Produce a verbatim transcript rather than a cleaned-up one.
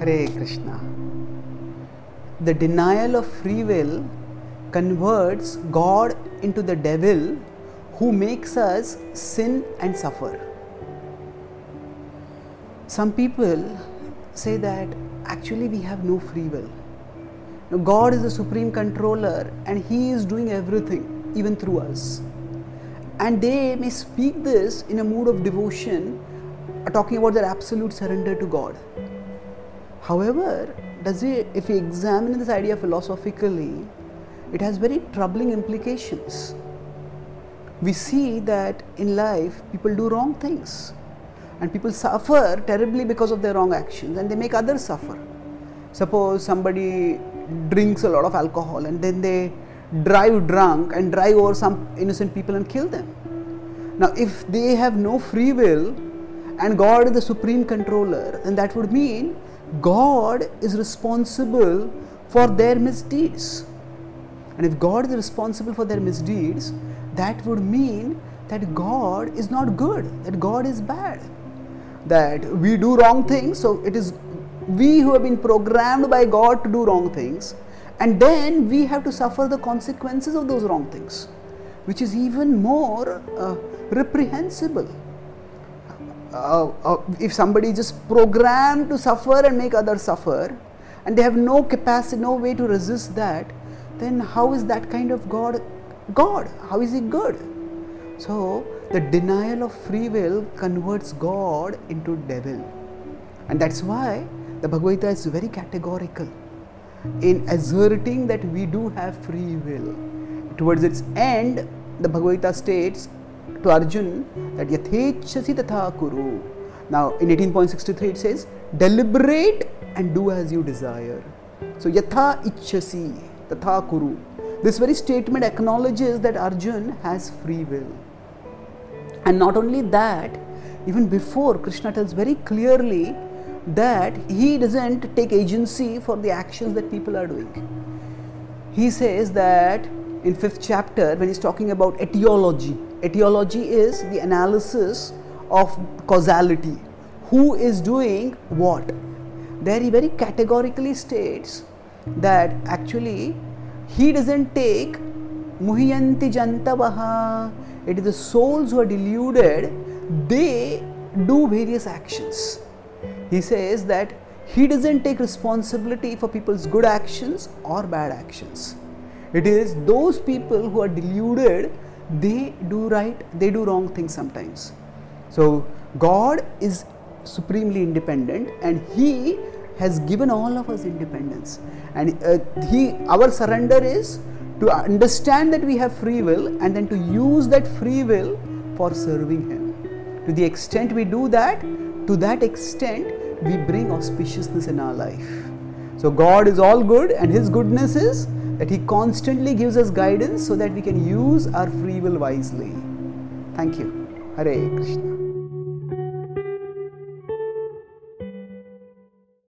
Hare Krishna. The denial of free will converts God into the devil who makes us sin and suffer. Some people say that actually we have no free will. Now, God is the supreme controller and He is doing everything, even through us. And they may speak this in a mood of devotion, talking about their absolute surrender to God. However, does it, if we examine this idea philosophically, it has very troubling implications. We see that in life, people do wrong things and people suffer terribly because of their wrong actions, and they make others suffer. Suppose somebody drinks a lot of alcohol and then they drive drunk and drive over some innocent people and kill them. Now, if they have no free will and God is the supreme controller, then that would mean God is responsible for their misdeeds. And if God is responsible for their misdeeds, that would mean that God is not good, that God is bad, that we do wrong things. So it is we who have been programmed by God to do wrong things, and then we have to suffer the consequences of those wrong things, which is even more uh, reprehensible. Uh, uh, if somebody is just programmed to suffer and make others suffer, and they have no capacity, no way to resist that, then how is that kind of God, God? How is He good? So the denial of free will converts God into devil. And that's why the Bhagavad Gita is very categorical in asserting that we do have free will. Towards its end, the Bhagavad Gita states to Arjun that yathaichasi tatha kuru. Now in eighteen point six three it says, deliberate and do as you desire. So yathaichasi tatha kuru. This very statement acknowledges that Arjun has free will. And not only that, even before, Krishna tells very clearly that he doesn't take agency for the actions that people are doing. He says that in fifth chapter when he's talking about etiology. Etiology is the analysis of causality. Who is doing what? There he very categorically states that actually he doesn't take muhiyanti jantavaha. It is the souls who are deluded, they do various actions. He says that he doesn't take responsibility for people's good actions or bad actions. It is those people who are deluded, they do right, they do wrong things sometimes. So God is supremely independent and He has given all of us independence. And uh, he, our surrender is to understand that we have free will and then to use that free will for serving Him. To the extent we do that, to that extent, we bring auspiciousness in our life. So God is all good, and His goodness is that He constantly gives us guidance so that we can use our free will wisely. Thank you. Hare Krishna.